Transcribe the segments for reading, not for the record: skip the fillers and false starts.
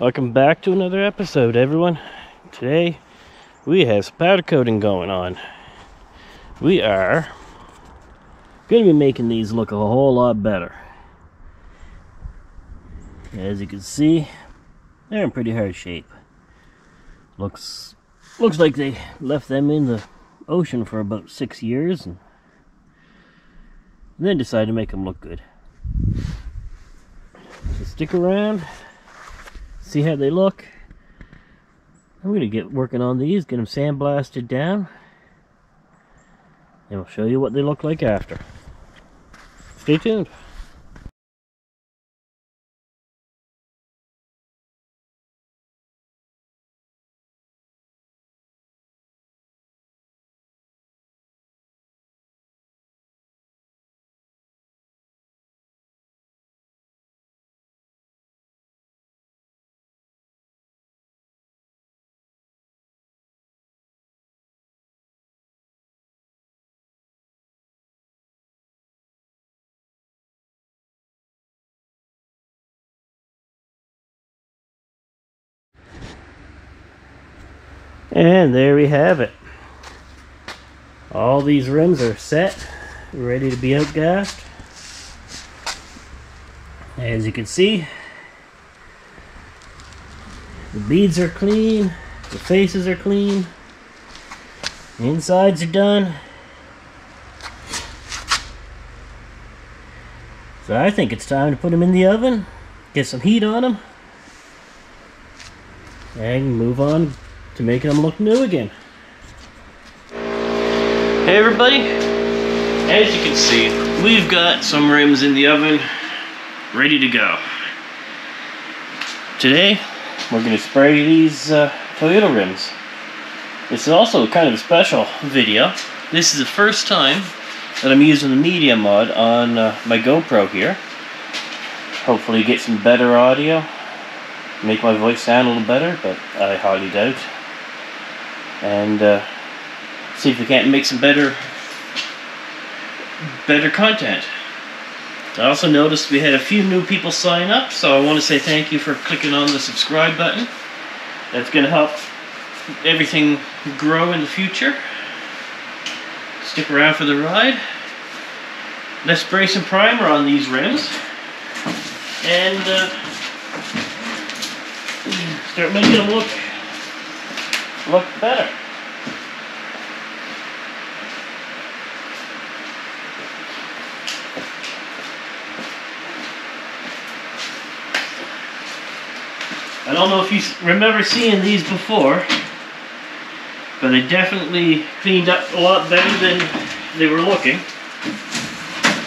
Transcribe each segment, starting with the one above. Welcome back to another episode, everyone. Today we have powder coating going on. We are going to be making these look a whole lot better. As you can see, they're in pretty hard shape. Looks like they left them in the ocean for about 6 years and then decided to make them look good. So stick around, see how they look. I'm going to get working on these, get them sandblasted down, and we'll show you what they look like after. Stay tuned. And there we have it. All these rims are set, ready to be outgassed. As you can see, the beads are clean, the faces are clean, the insides are done. So I think it's time to put them in the oven, get some heat on them, and move on to making them look new again. Hey everybody, as you can see, we've got some rims in the oven ready to go. Today we're going to spray these Toyota rims. This is also kind of a special video. This is the first time that I'm using the media mod on my GoPro here. Hopefully get some better audio, make my voice sound a little better, but I hardly doubt. And see if we can't make some better content. I also noticed we had a few new people sign up, so I want to say thank you for clicking on the subscribe button. That's going to help everything grow in the future. Stick around for the ride. Let's spray some primer on these rims and start making them look better. I don't know if you remember seeing these before, but they definitely cleaned up a lot better than they were looking.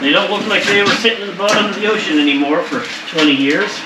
They don't look like they were sitting at the bottom of the ocean anymore for 20 years.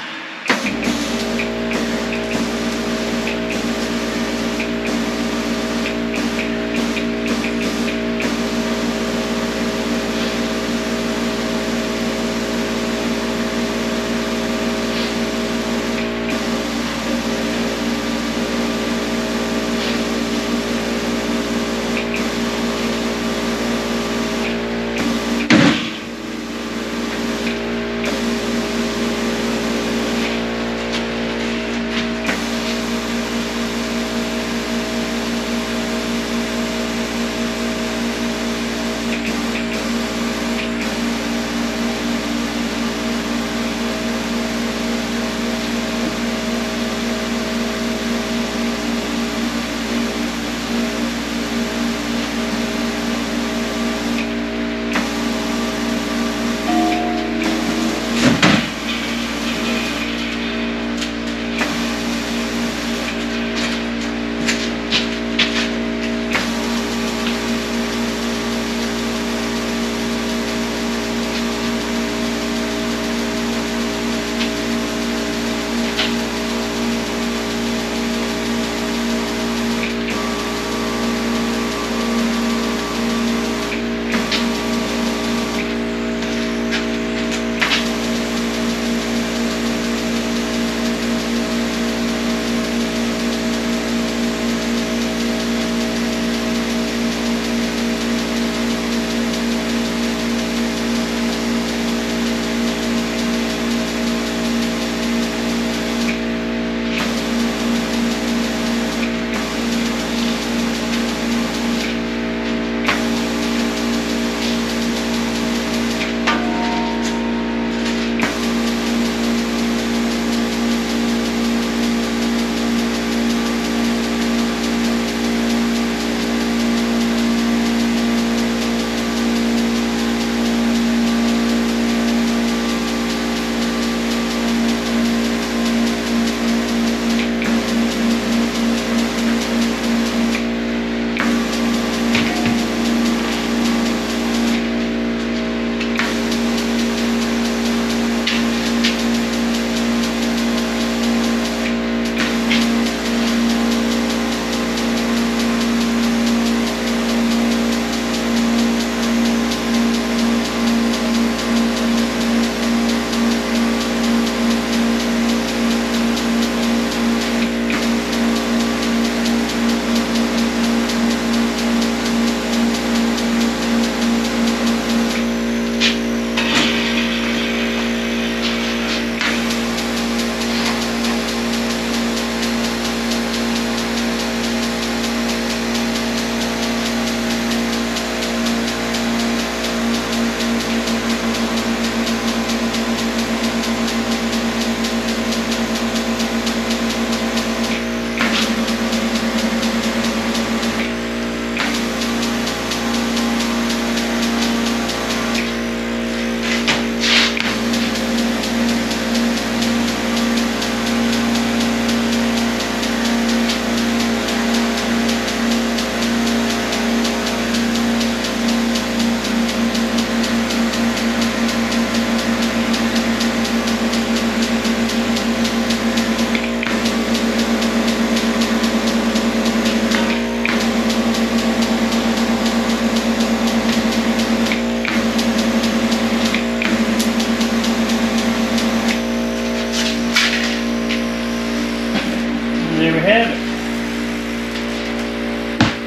And there we have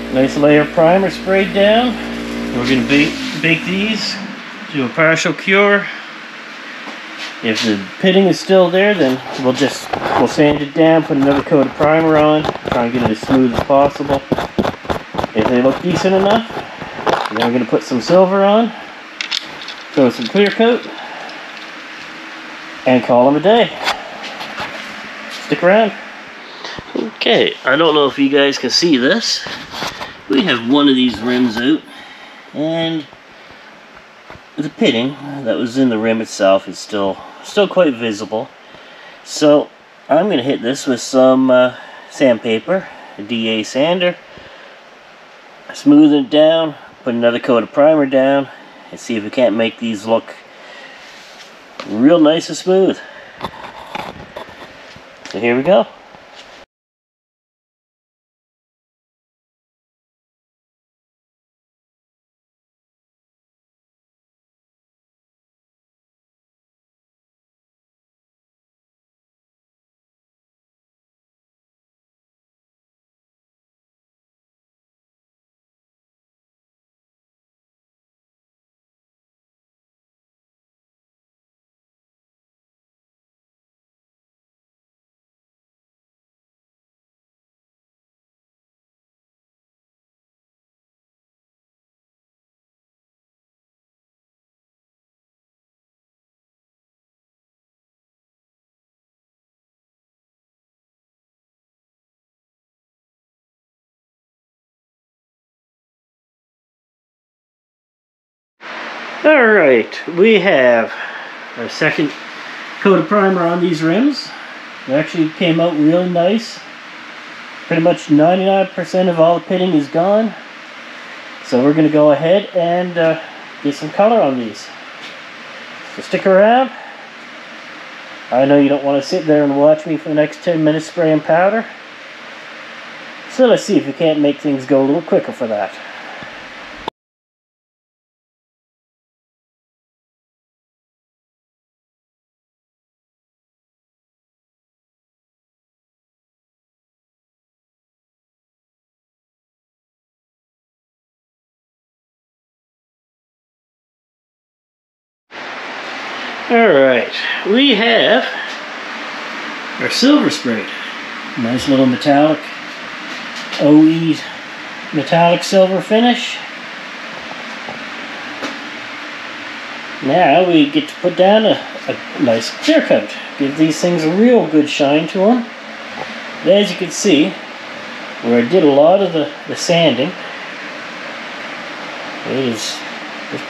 it. Nice layer of primer sprayed down. We're going to bake these, do a partial cure. If the pitting is still there, then we'll sand it down, put another coat of primer on, try and get it as smooth as possible. If they look decent enough, then we're going to put some silver on, throw some clear coat, and call them a day. Stick around. Okay, I don't know if you guys can see this. We have one of these rims out, and the pitting that was in the rim itself is still quite visible. So I'm going to hit this with some sandpaper, a DA sander, smooth it down, put another coat of primer down, and see if we can't make these look real nice and smooth. So here we go. Alright, we have our second coat of primer on these rims. It actually came out really nice. Pretty much 99% of all the pitting is gone. So we're going to go ahead and get some color on these. So stick around. I know you don't want to sit there and watch me for the next 10 minutes spraying powder. So let's see if we can't make things go a little quicker for that. Alright, we have our silver sprayed. Nice little metallic OE metallic silver finish. Now we get to put down a nice clear coat. Give these things a real good shine to them. As you can see, where I did a lot of the sanding, there's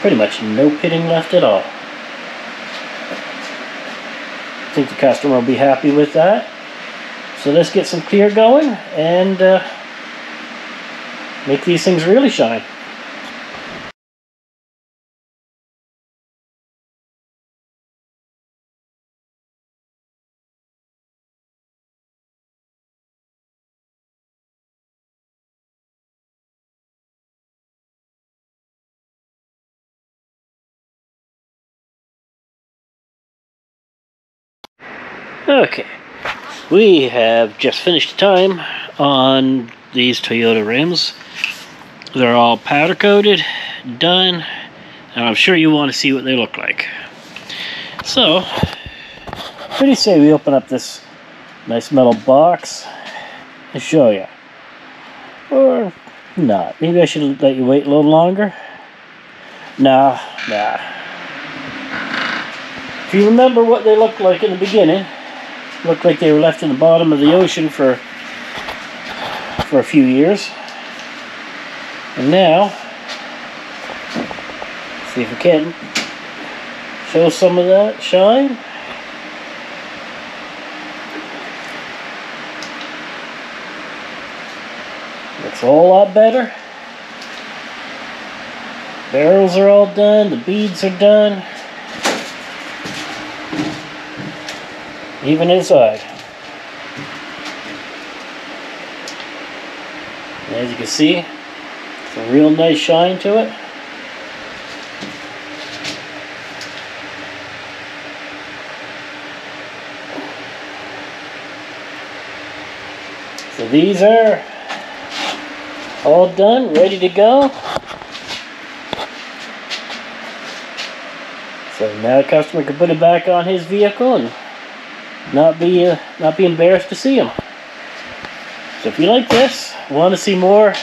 pretty much no pitting left at all. I think the customer will be happy with that. So let's get some clear going and make these things really shine. Okay, we have just finished time on these Toyota rims. They're all powder coated, done, and I'm sure you want to see what they look like. So, what do you say we open up this nice metal box and show you? Or not. Maybe I should let you wait a little longer. Nah. If you remember what they looked like in the beginning, looked like they were left in the bottom of the ocean for a few years. And now, see if we can show some of that shine. Looks a whole lot better. Barrels are all done, the beads are done. Even inside. And as you can see, it's a real nice shine to it. So these are all done, ready to go. So now the customer can put it back on his vehicle and not be embarrassed to see him. So if you like this, want to see more,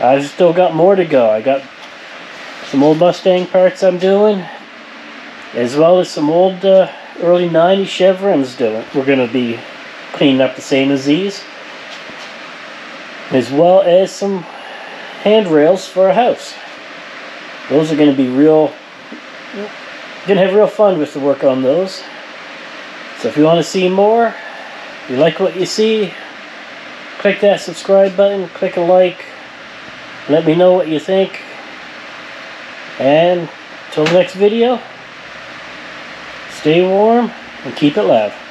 I've still got more to go. I got some old Mustang parts I'm doing, as well as some old early 90s chevrons we're going to be cleaning up the same as these, as well as some handrails for a house. Those are going to be real, going to have real fun with the work on those. So if you want to see more, if you like what you see, click that subscribe button, click a like, let me know what you think. And until the next video, stay warm and keep it loud.